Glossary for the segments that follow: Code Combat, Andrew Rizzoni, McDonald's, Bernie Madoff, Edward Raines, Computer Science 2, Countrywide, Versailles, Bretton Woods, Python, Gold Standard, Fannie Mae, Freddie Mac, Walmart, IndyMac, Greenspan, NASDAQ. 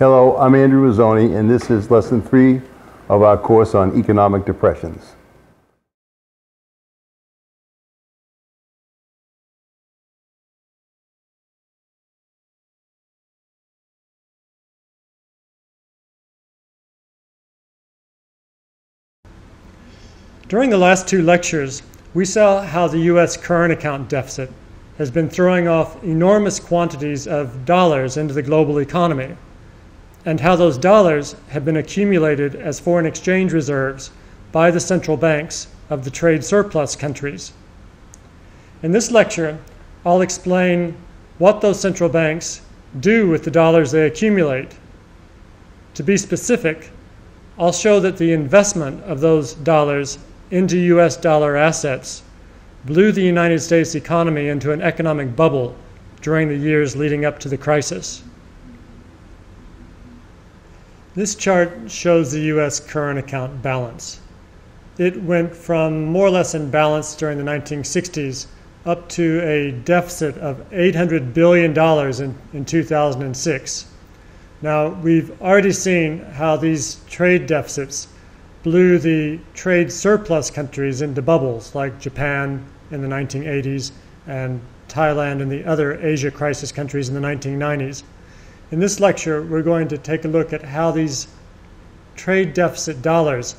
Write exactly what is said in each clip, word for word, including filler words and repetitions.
Hello, I'm Andrew Rizzoni, and this is Lesson three of our course on Economic Depressions. During the last two lectures, we saw how the U S current account deficit has been throwing off enormous quantities of dollars into the global economy, and how those dollars have been accumulated as foreign exchange reserves by the central banks of the trade surplus countries. In this lecture, I'll explain what those central banks do with the dollars they accumulate. To be specific, I'll show that the investment of those dollars into U S dollar assets blew the United States economy into an economic bubble during the years leading up to the crisis. This chart shows the U S current account balance. It went from more or less in balance during the nineteen sixties up to a deficit of eight hundred billion dollars in, in two thousand six. Now, we've already seen how these trade deficits blew the trade surplus countries into bubbles, like Japan in the nineteen eighties and Thailand and the other Asia crisis countries in the nineteen nineties. In this lecture, we're going to take a look at how these trade deficit dollars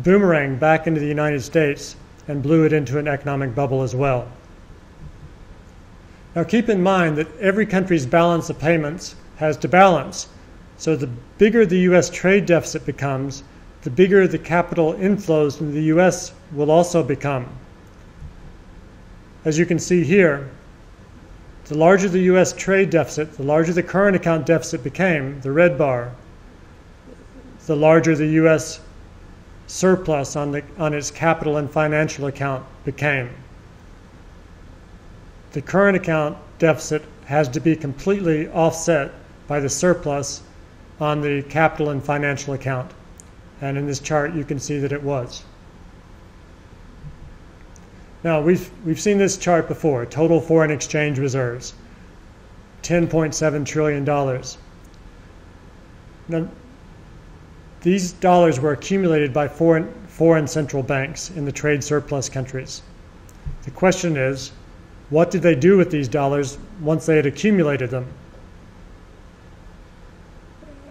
boomeranged back into the United States and blew it into an economic bubble as well. Now, keep in mind that every country's balance of payments has to balance. So the bigger the U S trade deficit becomes, the bigger the capital inflows into the U S will also become. As you can see here, the larger the U S trade deficit, the larger the current account deficit became, the red bar, the larger the U S surplus on, the, on its capital and financial account became. The current account deficit has to be completely offset by the surplus on the capital and financial account. And in this chart, you can see that it was. Now, we've, we've seen this chart before, total foreign exchange reserves, ten point seven trillion dollars. Now, these dollars were accumulated by foreign, foreign central banks in the trade surplus countries. The question is, what did they do with these dollars once they had accumulated them?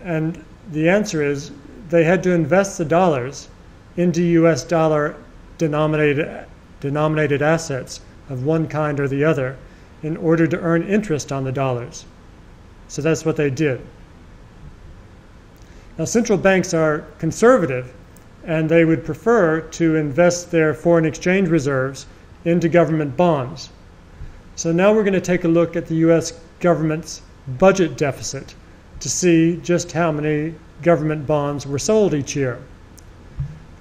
And the answer is, they had to invest the dollars into U S dollar denominated denominated assets of one kind or the other in order to earn interest on the dollars. So that's what they did. Now, central banks are conservative, and they would prefer to invest their foreign exchange reserves into government bonds. So now we're going to take a look at the U S government's budget deficit to see just how many government bonds were sold each year.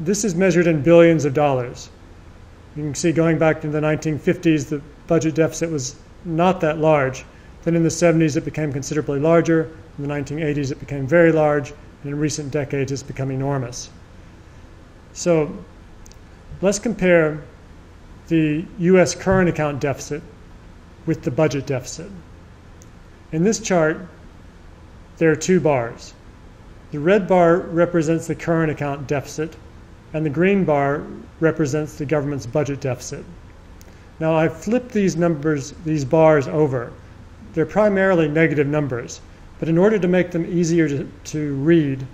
This is measured in billions of dollars. You can see going back to the nineteen fifties, the budget deficit was not that large. Then in the seventies, it became considerably larger. In the nineteen eighties, it became very large. And in recent decades, it's become enormous. So let's compare the U S current account deficit with the budget deficit. In this chart, there are two bars. The red bar represents the current account deficit, and the green bar represents the government's budget deficit. Now, I've flipped these numbers, these bars over. They're primarily negative numbers, but in order to make them easier to, to read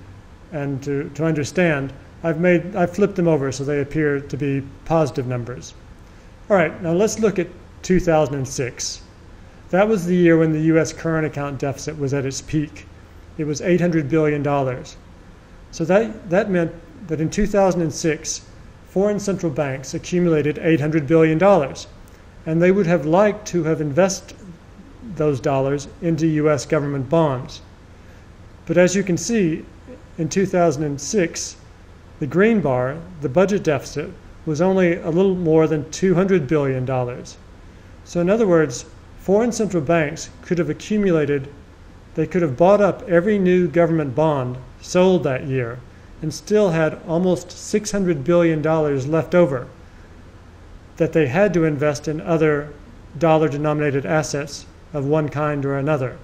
and to, to understand, I've, made, I've flipped them over so they appear to be positive numbers. All right, now let's look at two thousand six. That was the year when the U S current account deficit was at its peak. It was eight hundred billion dollars. So that, that meant that in two thousand six, foreign central banks accumulated eight hundred billion dollars, and they would have liked to have invested those dollars into U S government bonds. But as you can see, in two thousand six, the green bar, the budget deficit, was only a little more than two hundred billion dollars. So in other words, foreign central banks could have accumulated, they could have bought up every new government bond sold that year, and still had almost six hundred billion dollars left over that they had to invest in other dollar-denominated assets of one kind or another.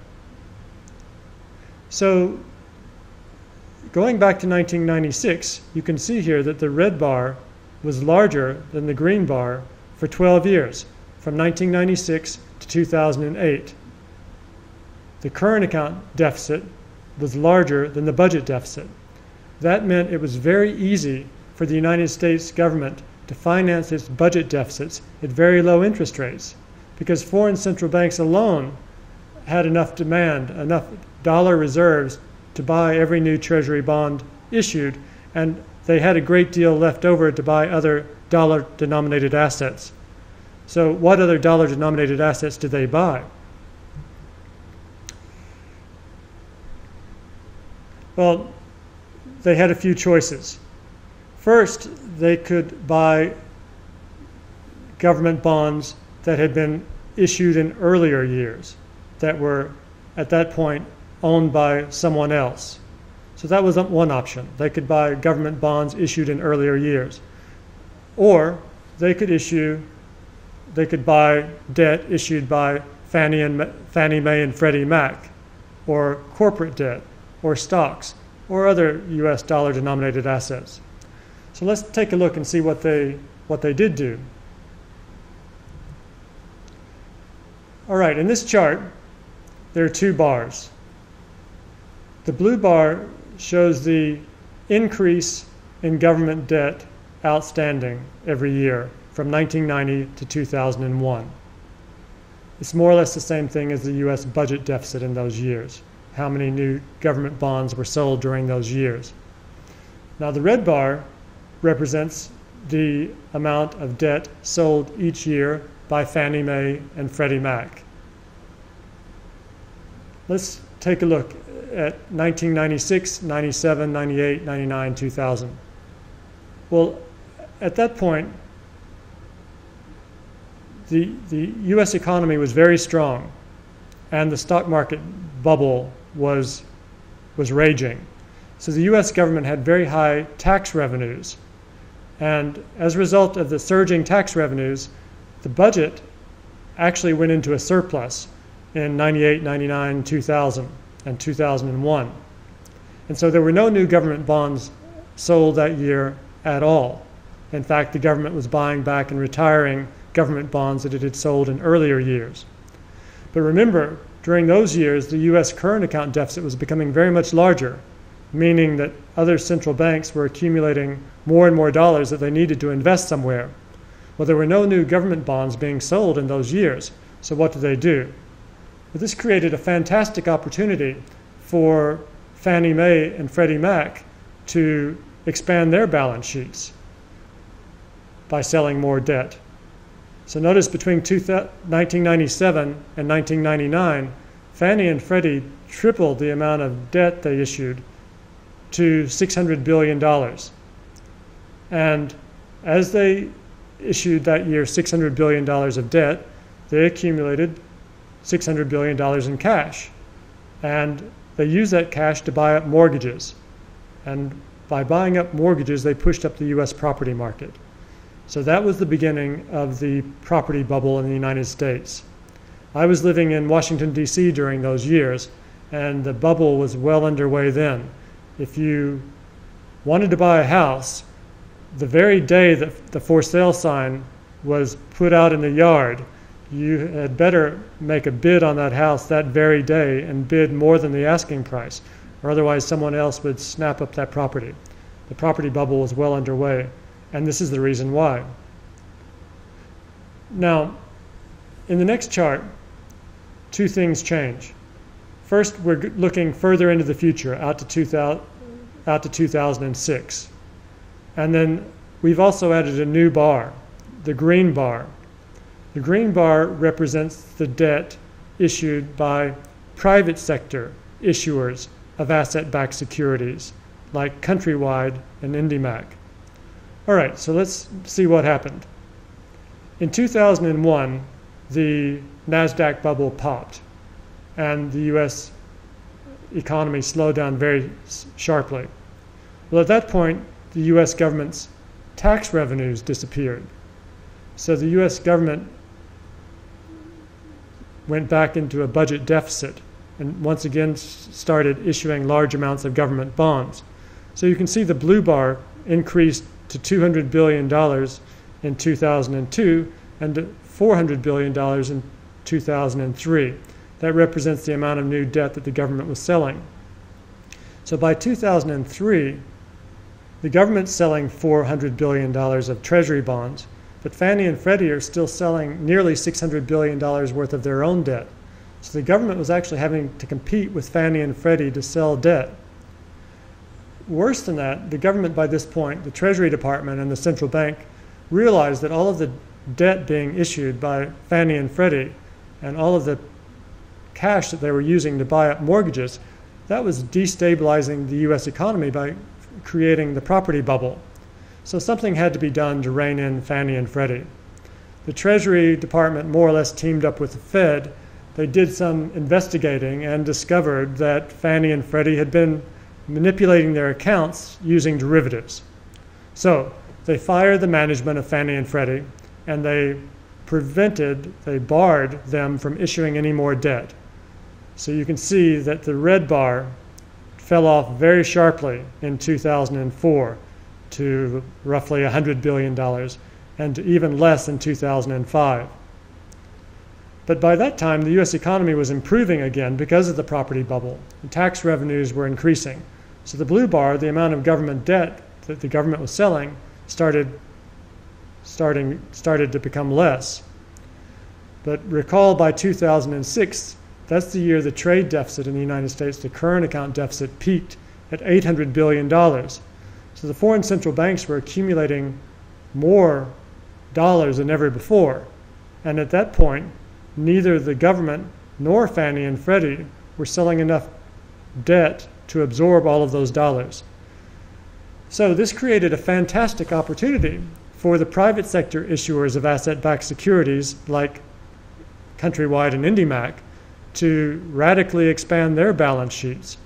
So going back to nineteen ninety-six, you can see here that the red bar was larger than the green bar for twelve years, from nineteen ninety-six to two thousand eight. The current account deficit was larger than the budget deficit. That meant it was very easy for the United States government to finance its budget deficits at very low interest rates, because foreign central banks alone had enough demand, enough dollar reserves to buy every new Treasury bond issued, and they had a great deal left over to buy other dollar-denominated assets. So what other dollar-denominated assets did they buy? Well, they had a few choices. First, they could buy government bonds that had been issued in earlier years that were, at that point, owned by someone else. So that was one option. They could buy government bonds issued in earlier years. Or they could issue, they could buy debt issued by Fannie, and, Fannie Mae and Freddie Mac, or corporate debt, or stocks, or other U S dollar-denominated assets. So let's take a look and see what they, what they did do. All right, in this chart, there are two bars. The blue bar shows the increase in government debt outstanding every year from nineteen ninety to two thousand one. It's more or less the same thing as the U S budget deficit in those years, how many new government bonds were sold during those years. Now the red bar represents the amount of debt sold each year by Fannie Mae and Freddie Mac. Let's take a look at nineteen ninety-six, ninety-seven, ninety-eight, ninety-nine, two thousand. Well, at that point, the, the U S economy was very strong and the stock market bubble was, was raging. So the U S government had very high tax revenues. And as a result of the surging tax revenues, the budget actually went into a surplus in ninety-eight, ninety-nine, two thousand, and two thousand one. And so there were no new government bonds sold that year at all. In fact, the government was buying back and retiring government bonds that it had sold in earlier years. But remember, during those years, the U S current account deficit was becoming very much larger, meaning that other central banks were accumulating more and more dollars that they needed to invest somewhere. Well, there were no new government bonds being sold in those years, so what did they do? But this created a fantastic opportunity for Fannie Mae and Freddie Mac to expand their balance sheets by selling more debt. So notice between nineteen ninety-seven and nineteen ninety-nine, Fannie and Freddie tripled the amount of debt they issued to six hundred billion dollars. And as they issued that year six hundred billion dollars of debt, they accumulated six hundred billion dollars in cash. And they used that cash to buy up mortgages. And by buying up mortgages, they pushed up the U S property market. So that was the beginning of the property bubble in the United States. I was living in Washington, D C during those years, and the bubble was well underway then. If you wanted to buy a house, the very day that the for sale sign was put out in the yard, you had better make a bid on that house that very day and bid more than the asking price, or otherwise someone else would snap up that property. The property bubble was well underway, and this is the reason why. Now, in the next chart, two things change. First, we're looking further into the future, out to, two thousand, out to two thousand six. And then we've also added a new bar, the green bar. The green bar represents the debt issued by private sector issuers of asset-backed securities like Countrywide and IndyMac. All right, so let's see what happened. In two thousand one, the NASDAQ bubble popped and the U S economy slowed down very sharply. Well, at that point, the U S government's tax revenues disappeared. So the U S government went back into a budget deficit and once again started issuing large amounts of government bonds. So you can see the blue bar increased to two hundred billion dollars in two thousand two and to four hundred billion dollars in two thousand three. That represents the amount of new debt that the government was selling. So by two thousand three, the government's selling four hundred billion dollars of Treasury bonds, but Fannie and Freddie are still selling nearly six hundred billion dollars worth of their own debt. So the government was actually having to compete with Fannie and Freddie to sell debt. Worse than that, the government by this point, the Treasury Department and the central bank, realized that all of the debt being issued by Fannie and Freddie and all of the cash that they were using to buy up mortgages, that was destabilizing the U S economy by creating the property bubble. So something had to be done to rein in Fannie and Freddie. The Treasury Department more or less teamed up with the Fed. They did some investigating and discovered that Fannie and Freddie had been manipulating their accounts using derivatives. So they fired the management of Fannie and Freddie, and they prevented, they barred them from issuing any more debt. So you can see that the red bar fell off very sharply in two thousand four to roughly one hundred billion dollars, and to even less in two thousand five. But by that time, the U S economy was improving again because of the property bubble. The tax revenues were increasing. So the blue bar, the amount of government debt that the government was selling, started, starting, started to become less. But recall by two thousand six, that's the year the trade deficit in the United States, the current account deficit, peaked at eight hundred billion dollars. So the foreign central banks were accumulating more dollars than ever before. And at that point, neither the government nor Fannie and Freddie were selling enough debt to absorb all of those dollars. So this created a fantastic opportunity for the private sector issuers of asset-backed securities like Countrywide and IndyMac to radically expand their balance sheets.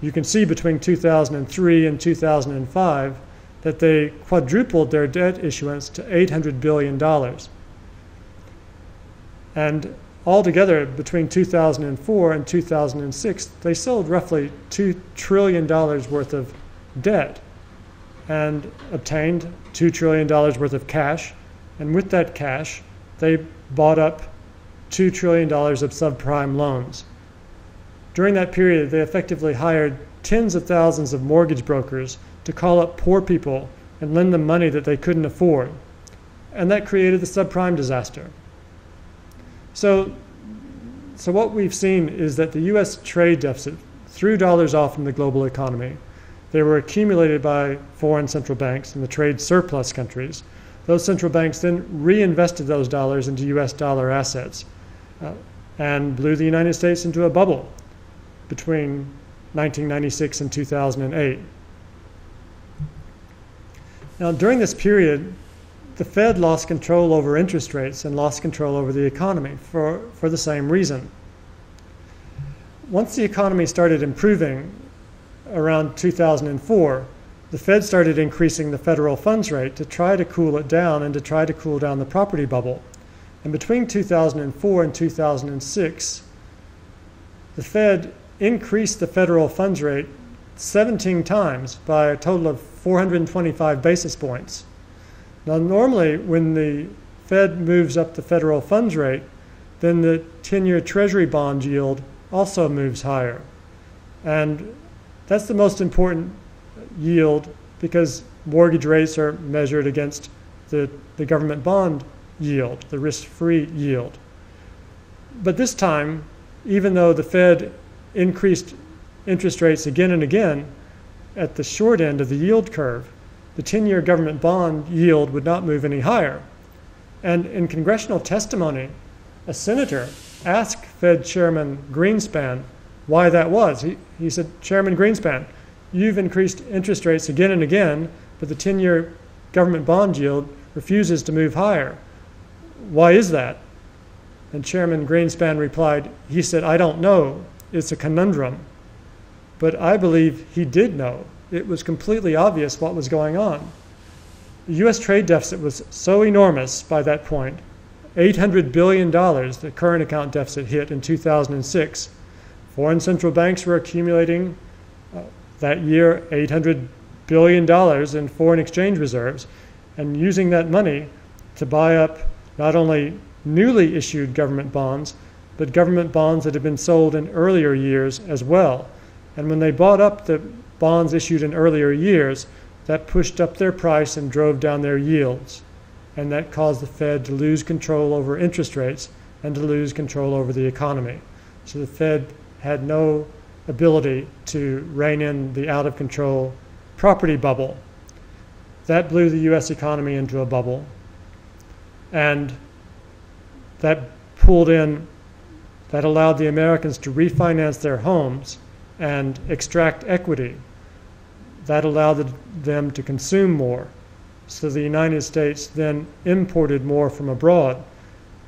You can see between two thousand three and two thousand five that they quadrupled their debt issuance to eight hundred billion dollars. And altogether, between two thousand four and two thousand six, they sold roughly two trillion dollars worth of debt and obtained two trillion dollars worth of cash. And with that cash, they bought up two trillion dollars of subprime loans. During that period, they effectively hired tens of thousands of mortgage brokers to call up poor people and lend them money that they couldn't afford. And that created the subprime disaster. So, so what we've seen is that the U S trade deficit threw dollars off from the global economy. They were accumulated by foreign central banks in the trade surplus countries. Those central banks then reinvested those dollars into U S dollar assets uh, and blew the United States into a bubble between nineteen ninety-six and two thousand eight. Now, during this period, the Fed lost control over interest rates and lost control over the economy for, for the same reason. Once the economy started improving around two thousand four, the Fed started increasing the federal funds rate to try to cool it down and to try to cool down the property bubble. And between two thousand four and two thousand six, the Fed increased the federal funds rate seventeen times by a total of four hundred twenty-five basis points. Now, normally, when the Fed moves up the federal funds rate, then the ten-year Treasury bond yield also moves higher. And that's the most important yield because mortgage rates are measured against the, the government bond yield, the risk-free yield. But this time, even though the Fed increased interest rates again and again, at the short end of the yield curve, the ten-year government bond yield would not move any higher. And in congressional testimony, a senator asked Fed Chairman Greenspan why that was. He, he said, Chairman Greenspan, you've increased interest rates again and again, but the ten-year government bond yield refuses to move higher. Why is that? And Chairman Greenspan replied, he said, I don't know. It's a conundrum. But I believe he did know. It was completely obvious what was going on. The U S trade deficit was so enormous by that point, eight hundred billion dollars the current account deficit hit in two thousand six. Foreign central banks were accumulating uh, that year $800 billion dollars in foreign exchange reserves and using that money to buy up not only newly issued government bonds, but government bonds that had been sold in earlier years as well. And when they bought up the bonds issued in earlier years, that pushed up their price and drove down their yields. And that caused the Fed to lose control over interest rates and to lose control over the economy. So the Fed had no ability to rein in the out-of-control property bubble. That blew the U S economy into a bubble, and that pulled in, that allowed the Americans to refinance their homes and extract equity. That allowed them to consume more. So the United States then imported more from abroad.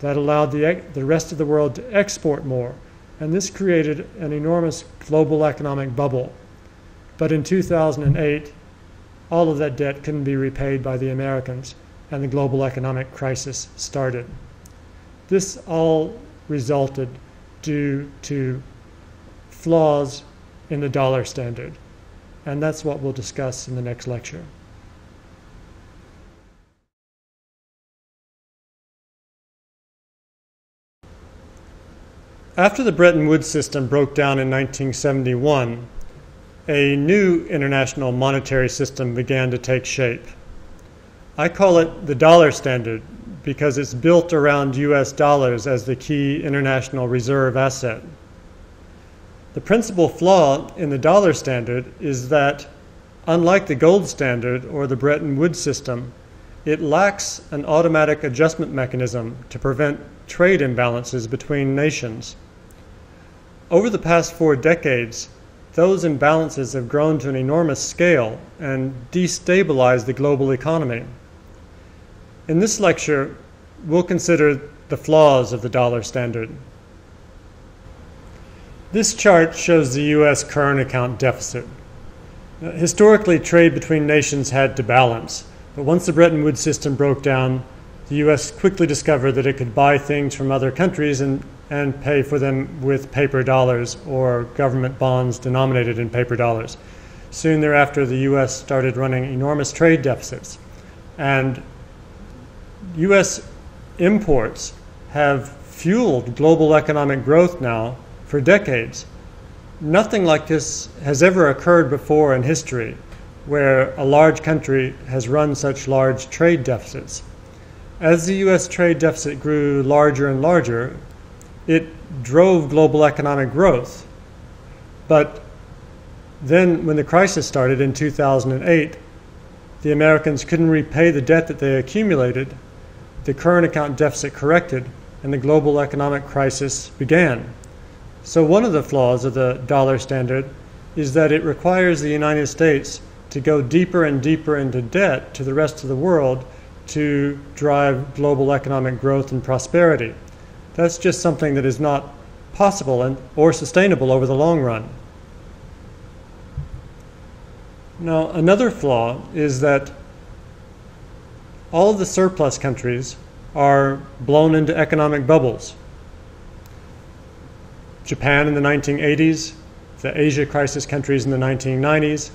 That allowed the, the rest of the world to export more. And this created an enormous global economic bubble. But in two thousand eight, all of that debt couldn't be repaid by the Americans, and the global economic crisis started. This all resulted due to flaws in the dollar standard. And that's what we'll discuss in the next lecture. After the Bretton Woods system broke down in nineteen seventy-one, a new international monetary system began to take shape. I call it the dollar standard because it's built around U S dollars as the key international reserve asset. The principal flaw in the dollar standard is that, unlike the gold standard or the Bretton Woods system, it lacks an automatic adjustment mechanism to prevent trade imbalances between nations. Over the past four decades, those imbalances have grown to an enormous scale and destabilized the global economy. In this lecture, we'll consider the flaws of the dollar standard. This chart shows the U S current account deficit. Historically, trade between nations had to balance, but once the Bretton Woods system broke down, the U S quickly discovered that it could buy things from other countries and, and pay for them with paper dollars or government bonds denominated in paper dollars. Soon thereafter, the U S started running enormous trade deficits. And U S imports have fueled global economic growth now for decades. Nothing like this has ever occurred before in history, where a large country has run such large trade deficits. As the U S trade deficit grew larger and larger, it drove global economic growth. But then when the crisis started in two thousand eight, the Americans couldn't repay the debt that they accumulated, the current account deficit corrected, and the global economic crisis began. So one of the flaws of the dollar standard is that it requires the United States to go deeper and deeper into debt to the rest of the world to drive global economic growth and prosperity. That's just something that is not possible and or sustainable over the long run. Now, another flaw is that all of the surplus countries are blown into economic bubbles. Japan in the nineteen eighties, the Asia crisis countries in the nineteen nineties,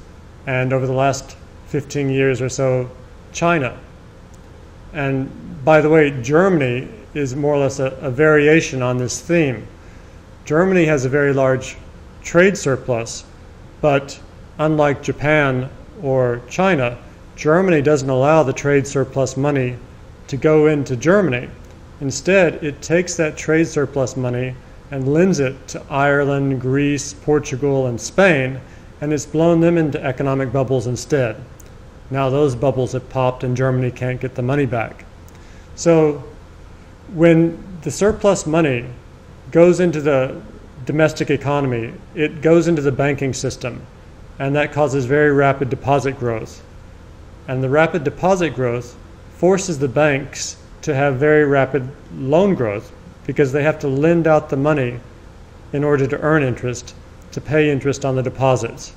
and over the last fifteen years or so, China. And by the way, Germany is more or less a, a variation on this theme. Germany has a very large trade surplus, but unlike Japan or China, Germany doesn't allow the trade surplus money to go into Germany. Instead, it takes that trade surplus money and lends it to Ireland, Greece, Portugal, and Spain, and it's blown them into economic bubbles instead. Now those bubbles have popped and Germany can't get the money back. So when the surplus money goes into the domestic economy, it goes into the banking system, and that causes very rapid deposit growth. And the rapid deposit growth forces the banks to have very rapid loan growth because they have to lend out the money in order to earn interest, to pay interest on the deposits.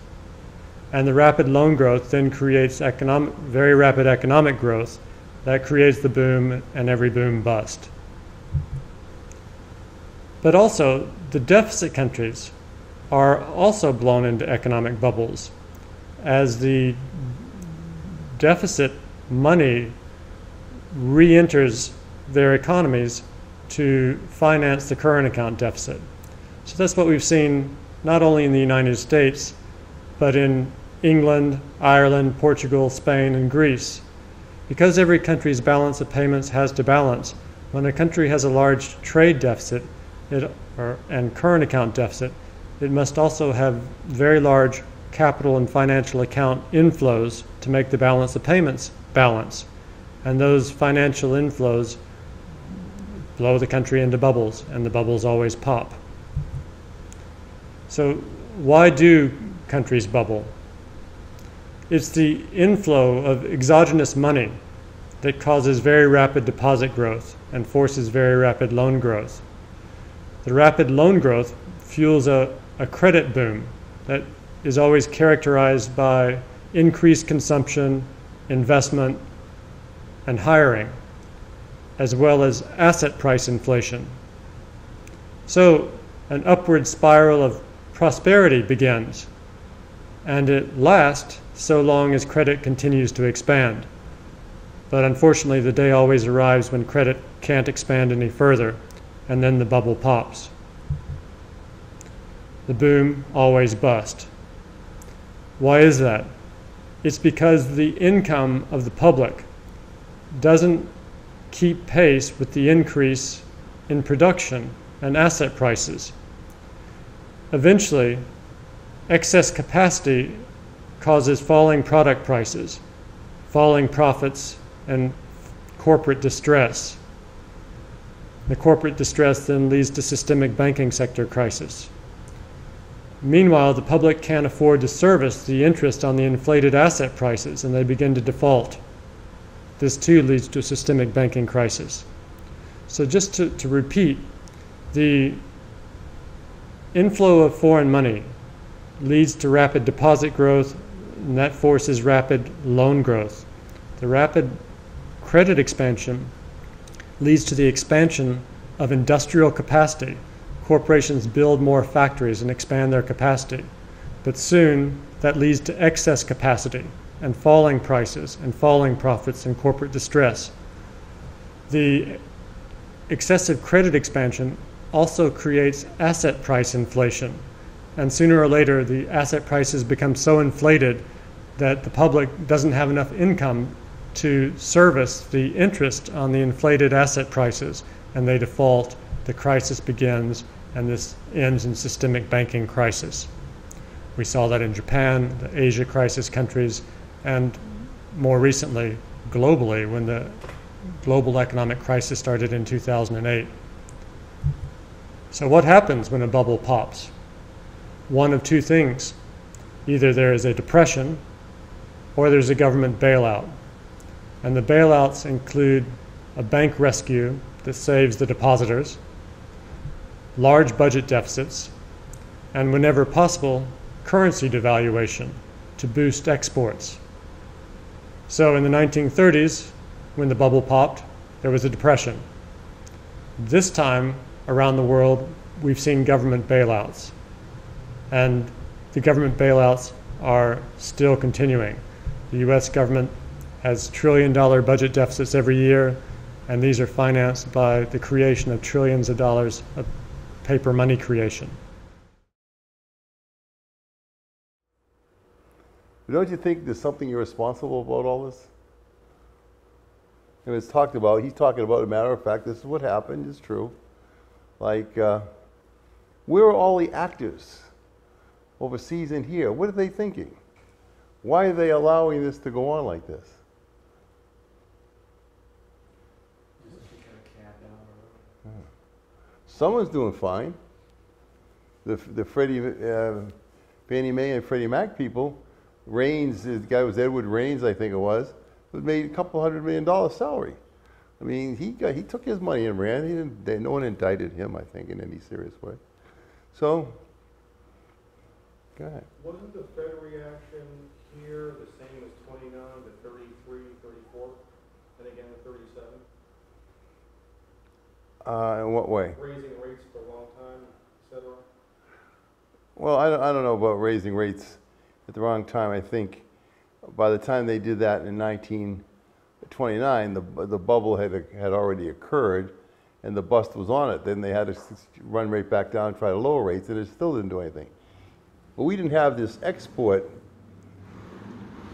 And the rapid loan growth then creates economic, very rapid economic growth that creates the boom, and every boom bust. But also, the deficit countries are also blown into economic bubbles. As the deficit money re-enters their economies to finance the current account deficit. So that's what we've seen not only in the United States, but in England, Ireland, Portugal, Spain, and Greece. Because every country's balance of payments has to balance, when a country has a large trade deficit it, or, and current account deficit, it must also have very large capital and financial account inflows to make the balance of payments balance. And those financial inflows blow the country into bubbles, and the bubbles always pop. So why do countries bubble? It's the inflow of exogenous money that causes very rapid deposit growth and forces very rapid loan growth. The rapid loan growth fuels a, a credit boom that is always characterized by increased consumption, investment, and hiring, as well as asset price inflation. So an upward spiral of prosperity begins, and it lasts so long as credit continues to expand. But unfortunately, the day always arrives when credit can't expand any further, and then the bubble pops. The boom always busts. Why is that? It's because the income of the public doesn't keep pace with the increase in production and asset prices. Eventually, excess capacity causes falling product prices, falling profits, and corporate distress. The corporate distress then leads to systemic banking sector crisis. Meanwhile, the public can't afford to service the interest on the inflated asset prices, and they begin to default. This too leads to a systemic banking crisis. So just to, to repeat, the inflow of foreign money leads to rapid deposit growth, and that forces rapid loan growth. The rapid credit expansion leads to the expansion of industrial capacity. Corporations build more factories and expand their capacity, but soon that leads to excess capacity and falling prices and falling profits and corporate distress. The excessive credit expansion also creates asset price inflation, and sooner or later the asset prices become so inflated that the public doesn't have enough income to service the interest on the inflated asset prices, and they default, the crisis begins, and this ends in systemic banking crisis. We saw that in Japan, the Asia crisis countries, and more recently globally when the global economic crisis started in two thousand eight. So what happens when a bubble pops? One of two things. Either there is a depression or there's a government bailout. And the bailouts include a bank rescue that saves the depositors, large budget deficits, and whenever possible, currency devaluation to boost exports. So in the nineteen thirties, when the bubble popped, there was a depression. This time around the world, we've seen government bailouts. And the government bailouts are still continuing. The U S government has trillion dollar budget deficits every year, and these are financed by the creation of trillions of dollars of paper money creation. Don't you think there's something irresponsible about all this? And it's talked about, he's talking about, a matter of fact, this is what happened, it's true. Like, uh, where are all the actors overseas and here? What are they thinking? Why are they allowing this to go on like this? Yeah. Someone's doing fine. The, the Freddie, uh, Fannie Mae and Freddie Mac people, Raines, the guy was Edward Raines, I think it was, was made a couple hundred million dollar salary. I mean, he got, he took his money and ran. He didn't, they, no one indicted him, I think, in any serious way. So, go ahead. Wasn't the Fed reaction here the same as twenty-nine to thirty-three, thirty-four, and again to thirty-seven? Uh, in what way? Raising rates for a long time, et cetera? Well, I don't, I don't know about raising rates at the wrong time. I think by the time they did that in nineteen twenty-nine, the, the bubble had, had already occurred and the bust was on it. Then they had to run right back down and try to lower rates, and it still didn't do anything. But we didn't have this export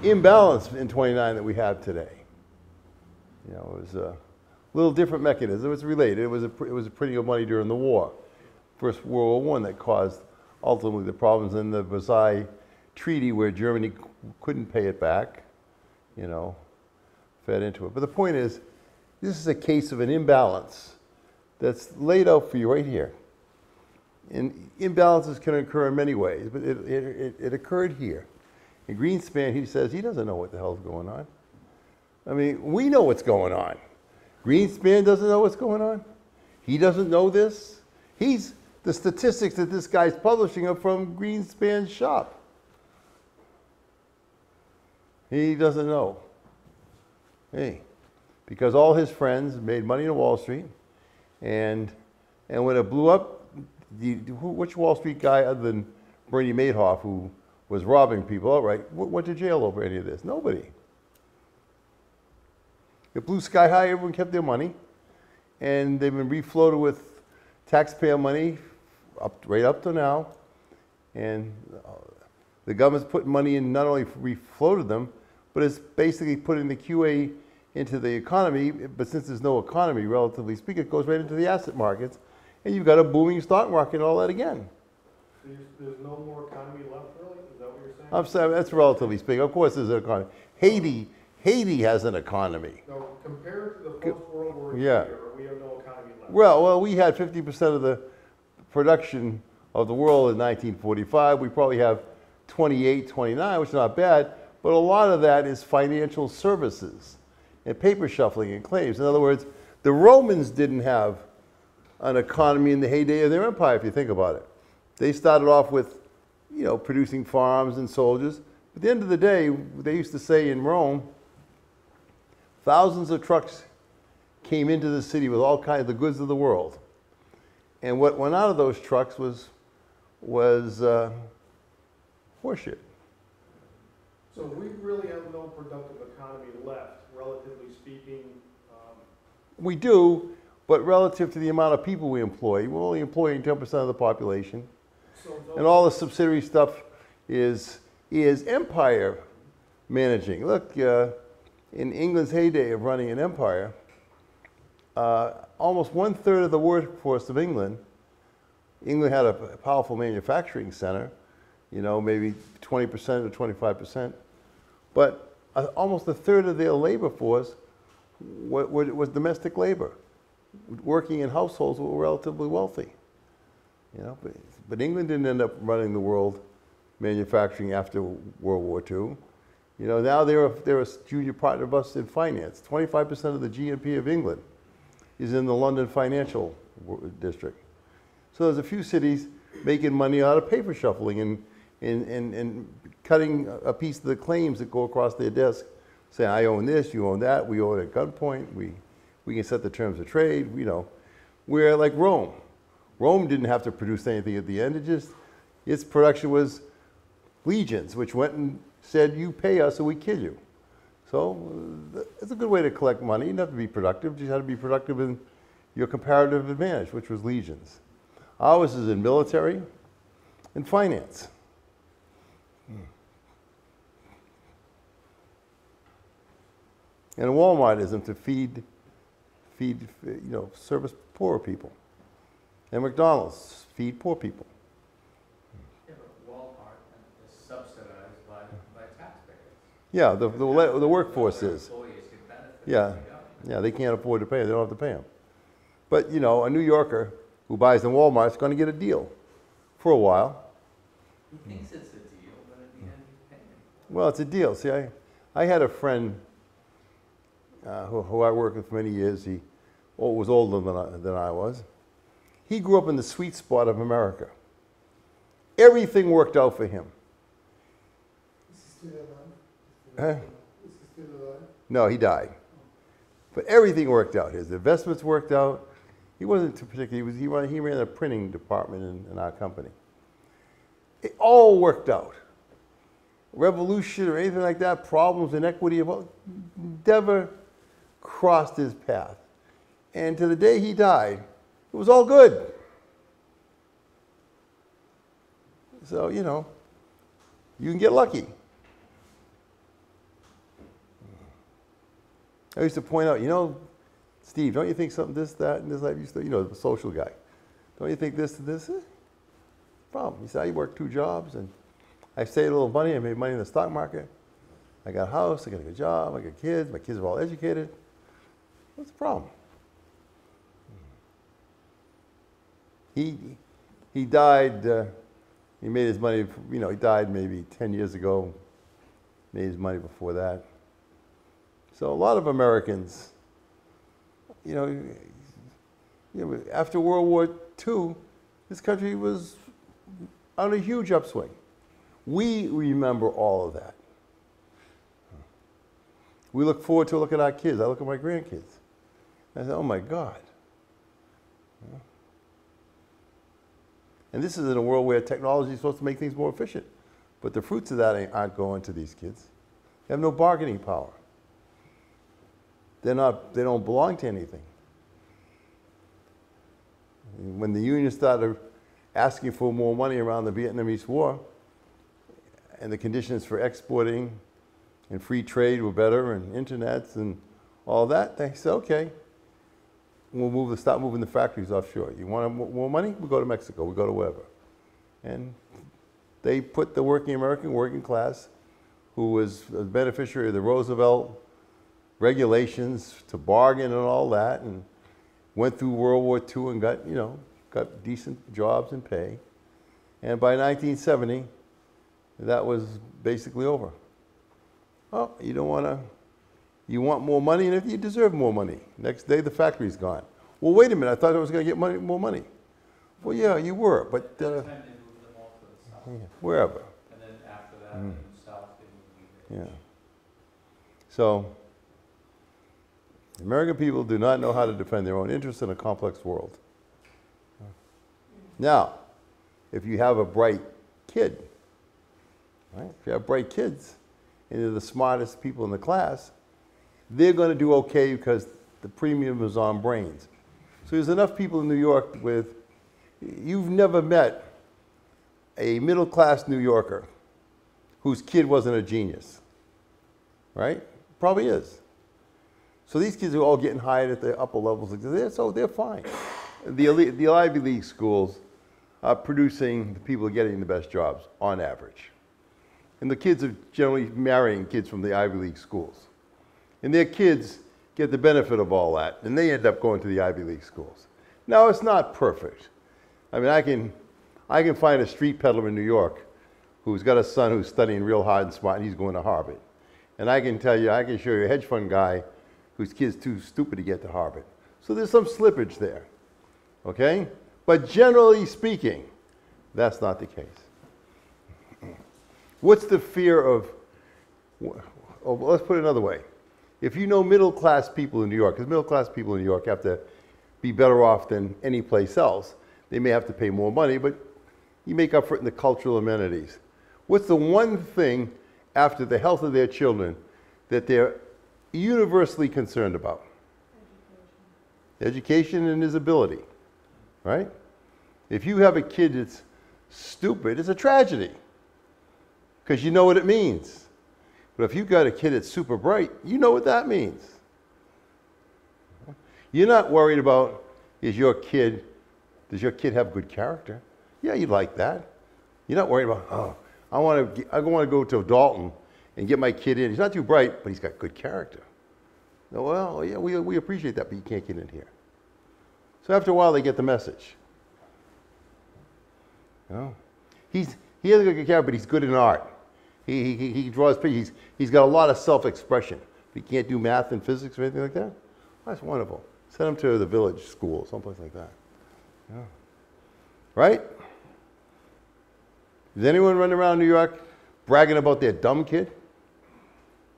imbalance in twenty-nine that we have today. You know, it was a little different mechanism. It's related. It was a, it was a pretty good money during the war, First World War One, that caused ultimately the problems in the Versailles Treaty, where Germany couldn't pay it back, you know, fed into it. But the point is, this is a case of an imbalance that's laid out for you right here. And imbalances can occur in many ways, but it, it, it occurred here. And Greenspan, he says, he doesn't know what the hell's going on. I mean, we know what's going on. Greenspan doesn't know what's going on. He doesn't know this. He's the statistics that this guy's publishing are from Greenspan's shop. He doesn't know. Hey, because all his friends made money in Wall Street, and and when it blew up, the, which Wall Street guy other than Bernie Madoff, who was robbing people outright, went to jail over any of this? Nobody. It blew sky high. Everyone kept their money, and they've been refloated with taxpayer money up right up to now, and uh, the government's putting money in, not only refloated them, but it's basically putting the Q A into the economy. But since there's no economy, relatively speaking, it goes right into the asset markets, and you've got a booming stock market and all that again. So there's no more economy left, really? Is that what you're saying? I'm sorry, that's relatively speaking. Of course there's an economy. Haiti, Haiti has an economy. So compared to the post-World War yeah. Two, we have no economy left. Well, well, we had fifty percent of the production of the world in nineteen forty-five. We probably have twenty-eight, twenty-nine, which is not bad, but a lot of that is financial services and paper shuffling and claims. In other words, the Romans didn't have an economy in the heyday of their empire, if you think about it. They started off with, you know, producing farms and soldiers. At the end of the day, they used to say in Rome, thousands of trucks came into the city with all kinds of the goods of the world. And what went out of those trucks was, was uh, horseshit. So we really have no productive economy left, relatively speaking. Um... We do. But relative to the amount of people we employ, we're only employing ten percent of the population. So and all the subsidiary stuff is, is empire managing. Look, uh, in England's heyday of running an empire, uh, almost one-third of the workforce of England, England had a powerful manufacturing center, you know, maybe twenty percent or twenty-five percent, but uh, almost a third of their labor force was, was domestic labor, working in households that were relatively wealthy, you know. But, but England didn't end up running the world manufacturing after World War Two. You know, now they're a, they're a junior partner of us in finance. twenty-five percent of the G N P of England is in the London financial district. So there's a few cities making money out of paper shuffling and, and, and, and cutting a piece of the claims that go across their desk, saying, I own this, you own that, we own it at gunpoint, we... We can set the terms of trade, you know. We're like Rome. Rome didn't have to produce anything at the end. It just, its production was legions, which went and said, you pay us or we kill you. So it's a good way to collect money. You didn't have to be productive. You just had to be productive in your comparative advantage, which was legions. Ours is in military and finance. And Walmartism to feed feed, you know, service poorer people. And McDonald's, feed poor people. Yeah, but Walmart is subsidized by, by taxpayers. Yeah, the, the, the, the workforce is. Yeah, yeah, they can't afford to pay them. They don't have to pay them. But, you know, a New Yorker who buys in Walmart is going to get a deal for a while. He thinks it's a deal, but at the end he's paying it. Well, it's a deal. See, I, I had a friend... Uh, who, who I worked with for many years. He oh, was older than I, than I was. He grew up in the sweet spot of America. Everything worked out for him. Is he still alive? Huh? Is he still alive? No, he died. But everything worked out. His investments worked out. He wasn't too particularly, he, was, he, ran, he ran a printing department in, in our company. It all worked out. revolution or anything like that, problems, inequity, never crossed his path. And to the day he died, it was all good. So, you know, you can get lucky. I used to point out, you know, Steve, don't you think something this, that, and this, I used to, you know, the social guy. Don't you think this, and this? Problem. He said, I worked two jobs, and I saved a little money. I made money in the stock market. I got a house. I got a good job. I got kids. My kids are all educated. What's the problem? He, he died. Uh, he made his money, you know, he died maybe ten years ago. Made his money before that. So a lot of Americans, you know, you know, after World War Two, this country was on a huge upswing. We remember all of that. We look forward to looking at our kids. I look at my grandkids. I say, oh my God. And this is in a world where technology is supposed to make things more efficient. But the fruits of that aren't going to these kids. They have no bargaining power. They're not, they don't belong to anything. When the union started asking for more money around the Vietnamese War, and the conditions for exporting and free trade were better, and internets and all that, they said, okay, we'll move the, stop moving the factories offshore. You want more money? We'll go to Mexico. We'll go to wherever. And they put the working American working class, who was a beneficiary of the Roosevelt regulations to bargain and all that, and went through World War Two and got, you know, got decent jobs and pay. And by nineteen seventy, that was basically over. Oh, you don't want to, you want more money, and if you deserve more money. Next day, the factory's gone. Well, wait a minute, I thought I was going to get money, more money. Well, yeah, you were, but uh, time they moved them all to the south. Yeah, wherever. And then after that, mm. the south, they moved. Yeah. So, American people do not know how to defend their own interests in a complex world. Now, if you have a bright kid, right? If you have bright kids, and they're the smartest people in the class, they're going to do okay because the premium is on brains. So there's enough people in New York with, you've never met a middle-class New Yorker whose kid wasn't a genius, right? Probably is. So these kids are all getting hired at the upper levels, so they're fine. The, elite, the Ivy League schools are producing the people getting the best jobs on average. And the kids are generally marrying kids from the Ivy League schools. And their kids get the benefit of all that, and they end up going to the Ivy League schools. Now, it's not perfect. I mean, I can, I can find a street peddler in New York who's got a son who's studying real hard and smart, and he's going to Harvard. And I can tell you, I can show you a hedge fund guy whose kid's too stupid to get to Harvard. So there's some slippage there, okay? But generally speaking, that's not the case. What's the fear of, oh, let's put it another way. If you know middle-class people in New York, because middle-class people in New York have to be better off than any place else. They may have to pay more money, but you make up for it in the cultural amenities. What's the one thing after the health of their children that they're universally concerned about? Education. Education and his ability, right? If you have a kid that's stupid, it's a tragedy, because you know what it means. But if you've got a kid that's super bright, you know what that means. You're not worried about, is your kid, does your kid have good character? Yeah, you'd like that. You're not worried about, oh, I want to, I want to go to Dalton and get my kid in. He's not too bright, but he's got good character. No, well, yeah, we, we appreciate that, but you can't get in here. So after a while, they get the message. You know, he's, he has a good character, but he's good in art. He, he, he draws pictures. He's, he's got a lot of self-expression. He can't do math and physics or anything like that. That's wonderful. Send him to the village school, someplace like that. Yeah. Right? Does anyone run around New York bragging about their dumb kid? Do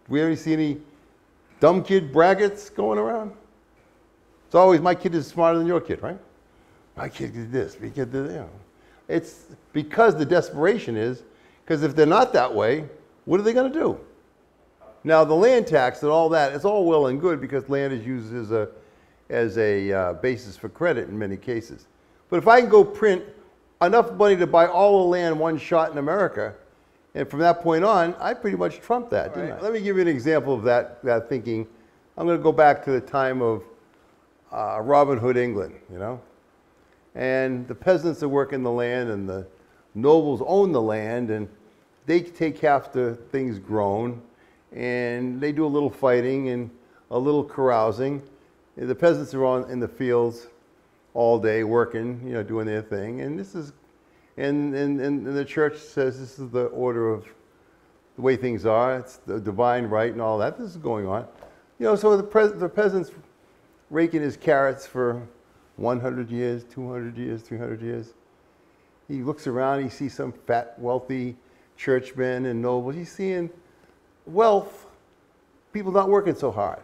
we ever see any dumb kid braggarts going around? It's always, my kid is smarter than your kid, right? My kid did this, my kid did that. You know. It's because the desperation is, because if they're not that way, What are they going to do? Now, the land tax and all that, it's all well and good because land is used as a, as a uh, basis for credit in many cases. But if I can go print enough money to buy all the land one shot in America, and from that point on, I pretty much trumped that, didn't I? Let me give you an example of that, that thinking. I'm going to go back to the time of uh, Robin Hood, England, you know? And the peasants are working the land, and the nobles own the land, and they take half the things grown, and they do a little fighting and a little carousing. The peasants are on in the fields all day working, you know, doing their thing. And this is, and, and, and the church says this is the order of the way things are. It's the divine right and all that. This is going on. You know, so the, pres the peasant's raking his carrots for one hundred years, two hundred years, three hundred years. He looks around, he sees some fat, wealthy churchmen and nobles. He's seeing wealth, people not working so hard.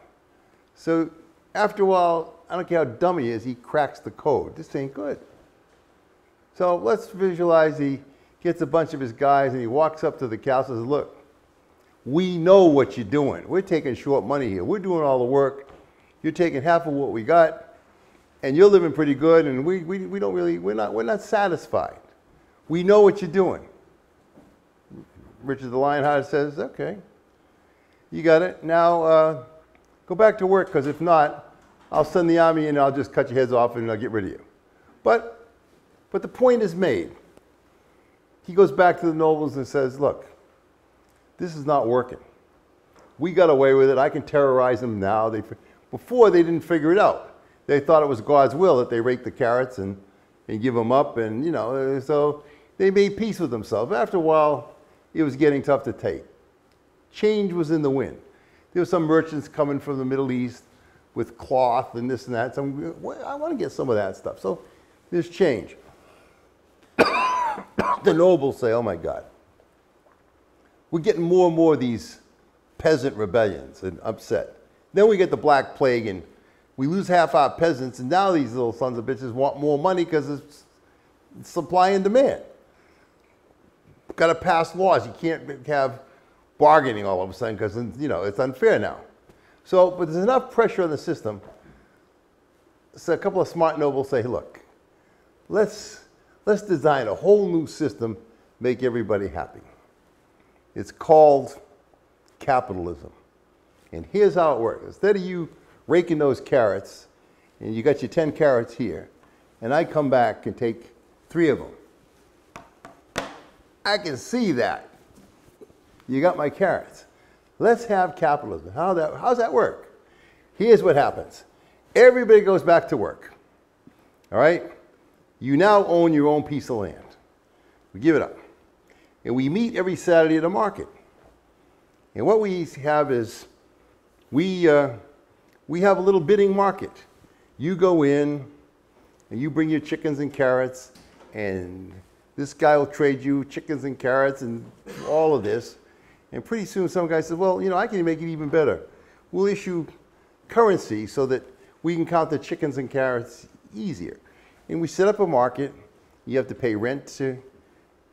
So after a while, I don't care how dumb he is, he cracks the code. This ain't good. So let's visualize he gets a bunch of his guys and he walks up to the castle and says, look, we know what you're doing. We're taking short money here. We're doing all the work. You're taking half of what we got, and you're living pretty good, and we, we, we don't really, we're not, we're not satisfied. We know what you're doing. Richard the Lionheart says, okay, you got it. Now uh, go back to work, because if not, I'll send the army in and I'll just cut your heads off and I'll get rid of you. But, but the point is made. He goes back to the nobles and says, look, this is not working. We got away with it. I can terrorize them now. They, before, they didn't figure it out. They thought it was God's will that they rake the carrots and, and give them up. And, you know, so they made peace with themselves. After a while, it was getting tough to take. Change was in the wind. There were some merchants coming from the Middle East with cloth and this and that. So I want to get some of that stuff. So there's change. The nobles say, oh, my God. We're getting more and more of these peasant rebellions and upset. Then we get the Black Plague, and we lose half our peasants, and now these little sons of bitches want more money because it's supply and demand. Got to pass laws. You can't have bargaining all of a sudden because, you know, it's unfair now. So, but there's enough pressure on the system. So a couple of smart nobles say, look, let's, let's design a whole new system, make everybody happy. It's called capitalism. And here's how it works. Instead of you raking those carrots, and you got your ten carrots here, and I come back and take three of them. I can see that. You got my carrots. Let's have capitalism. How that, how's that work? Here's what happens. Everybody goes back to work. All right? You now own your own piece of land. We give it up. And we meet every Saturday at a market. And what we have is we, uh, we have a little bidding market. You go in and you bring your chickens and carrots, and this guy will trade you chickens and carrots and all of this. And pretty soon some guy says, well, you know, I can make it even better. We'll issue currency so that we can count the chickens and carrots easier. And we set up a market. You have to pay rent to...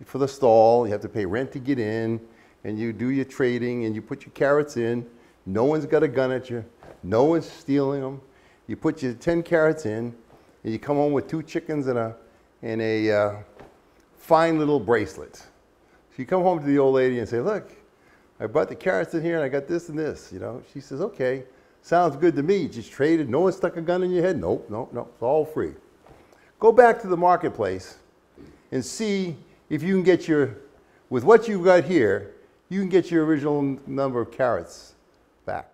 for the stall, you have to pay rent to get in, and you do your trading, and you put your carrots in. No one's got a gun at you. No one's stealing them. You put your ten carrots in, and you come home with two chickens and a, and a uh, fine little bracelet. So you come home to the old lady and say, look, I brought the carrots in here, and I got this and this. You know, she says, okay, sounds good to me. Just traded. No one stuck a gun in your head. Nope, nope, nope. It's all free. Go back to the marketplace and see if you can get your, with what you've got here, you can get your original number of carrots back.